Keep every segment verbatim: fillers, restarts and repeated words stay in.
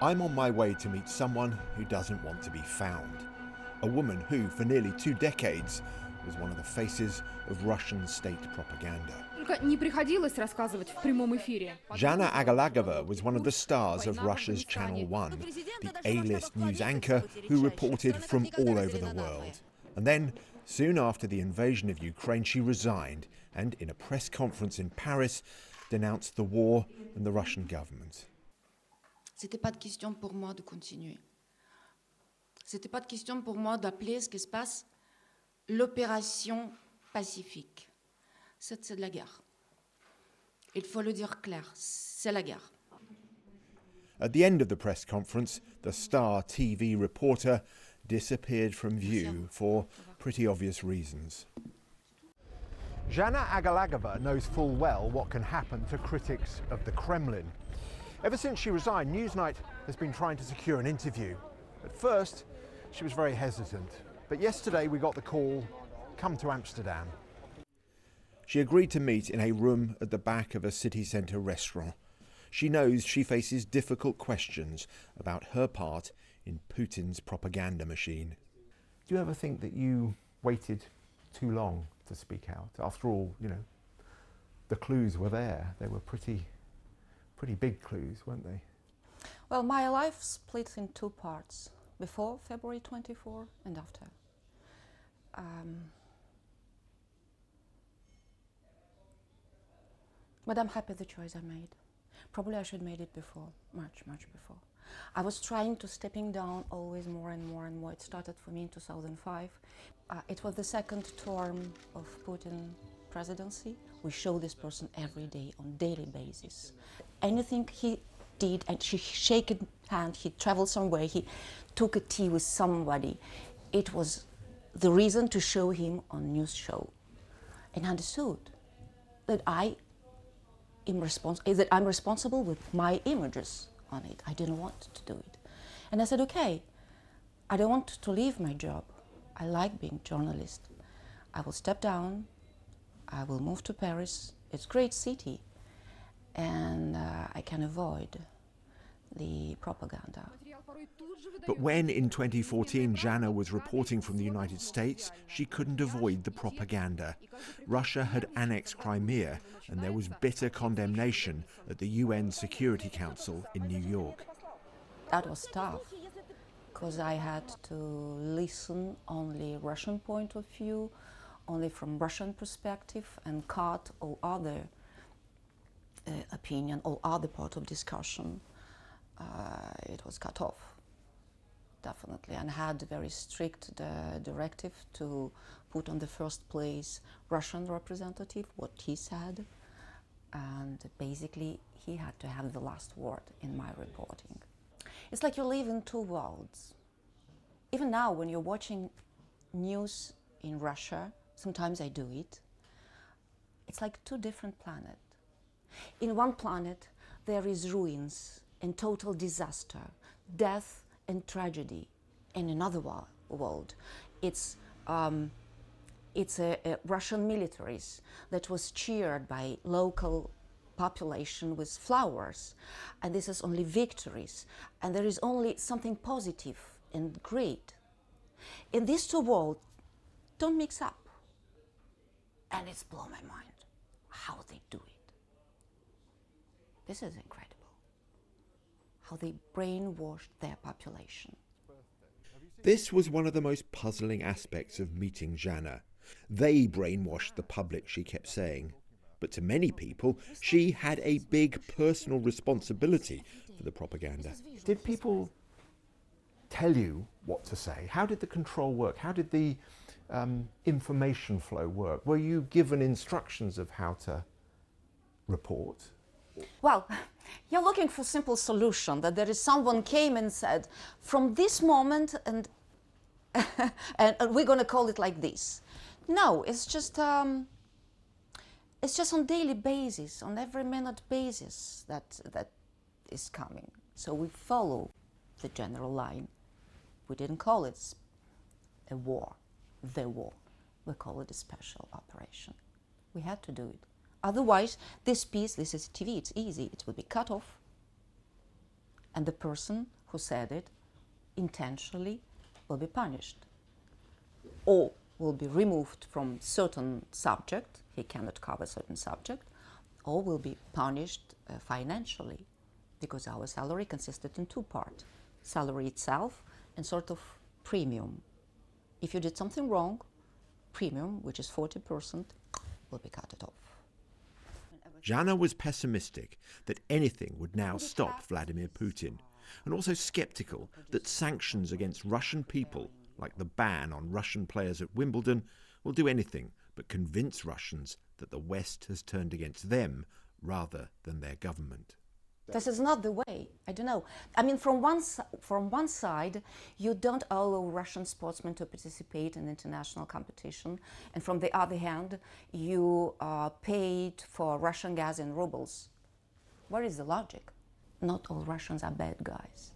I'm on my way to meet someone who doesn't want to be found. A woman who, for nearly two decades, was one of the faces of Russian state propaganda. Zhanna Agalakova was one of the stars of Russia's Channel One, the A-list news anchor who reported from all over the world. And then, soon after the invasion of Ukraine, she resigned and, in a press conference in Paris, denounced the war and the Russian government. C'était pas de question pour moi de continuer. C'était pas de question pour moi d'appeler ce qui se passe l'opération pacifique. C'est de la guerre. Il faut le dire clair, c'est la guerre. At the end of the press conference, the Star T V reporter disappeared from view for pretty obvious reasons. Zhanna Agalakova knows full well what can happen to critics of the Kremlin. Ever since she resigned, Newsnight has been trying to secure an interview. At first, she was very hesitant. But yesterday we got the call, come to Amsterdam. She agreed to meet in a room at the back of a city centre restaurant. She knows she faces difficult questions about her part in Putin's propaganda machine. Do you ever think that you waited too long to speak out? After all, you know, the clues were there. They were pretty, pretty big clues, weren't they? Well, my life splits in two parts, before February twenty-fourth and after. Um, but I'm happy the choice I made. Probably I should have made it before, much, much before. I was trying to stepping down always more and more and more. It started for me in two thousand five. Uh, it was the second term of Putin presidency. We show this person every day on daily basis. Anything he did, and she shook his hand, he traveled somewhere, he took a tea with somebody. It was the reason to show him on news show. And understood that I am responsible, that I'm responsible with my images on it. I didn't want to do it. And I said, okay, I don't want to leave my job. I like being a journalist. I will step down. I will move to Paris. It's a great city. And uh, I can avoid the propaganda. But when, in twenty fourteen, Zhanna was reporting from the United States, she couldn't avoid the propaganda. Russia had annexed Crimea, and there was bitter condemnation at the U N Security Council in New York. That was tough, because I had to listen only Russian point of view, only from Russian perspective, and cut all other uh, opinion, all other part of discussion. Uh, it was cut off, definitely, and had very strict uh, directive to put on the first place Russian representative, what he said, and basically he had to have the last word in my reporting. It's like you live in two worlds. Even now, when you're watching news in Russia, sometimes I do it, it's like two different planets. In one planet, there is ruins and total disaster, death and tragedy. In another world, it's, um, it's a, a Russian militaries that was cheered by local population with flowers, and this is only victories, and there is only something positive and great. In these two worlds, don't mix up. And it's blown my mind how they do it. This is incredible. How they brainwashed their population. This was one of the most puzzling aspects of meeting Zhanna. They brainwashed the public, she kept saying. But to many people, she had a big personal responsibility for the propaganda. Did people tell you what to say? How did the control work? How did the um, information flow work? Were you given instructions of how to report? Well, you're looking for simple solution, that there is someone came and said, from this moment, and, and, and we're going to call it like this. No, it's just, um, it's just on daily basis, on every minute basis that, that is coming. So we follow the general line. We didn't call it a war, the war. We call it a special operation. We had to do it. Otherwise, this piece, this is T V, it's easy, it will be cut off and the person who said it intentionally will be punished or will be removed from certain subject, he cannot cover certain subject, or will be punished uh, financially, because our salary consisted in two parts, salary itself and sort of premium. If you did something wrong, premium, which is forty percent, will be cut it off. Zhanna was pessimistic that anything would now stop Vladimir Putin, and also sceptical that sanctions against Russian people, like the ban on Russian players at Wimbledon, will do anything but convince Russians that the West has turned against them rather than their government. This is not the way. I don't know. I mean, from one, from one side, you don't allow Russian sportsmen to participate in international competition. And from the other hand, you uh, paid for Russian gas in rubles. Where is the logic? Not all Russians are bad guys.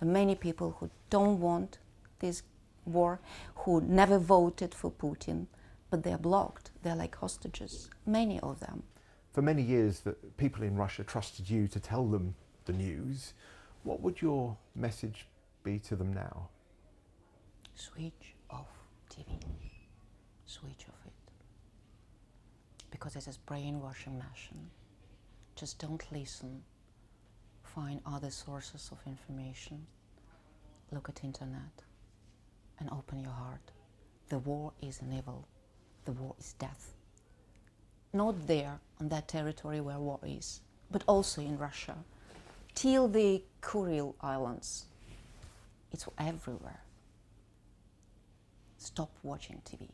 There are many people who don't want this war, who never voted for Putin, but they're blocked. They're like hostages, many of them. For many years, that people in Russia trusted you to tell them the news. What would your message be to them now? Switch off T V. Switch off it. Because it is brainwashing machine. Just don't listen. Find other sources of information. Look at internet and open your heart. The war is an evil. The war is death. Not there, on that territory where war is, but also in Russia, till the Kuril Islands. It's everywhere. Stop watching T V.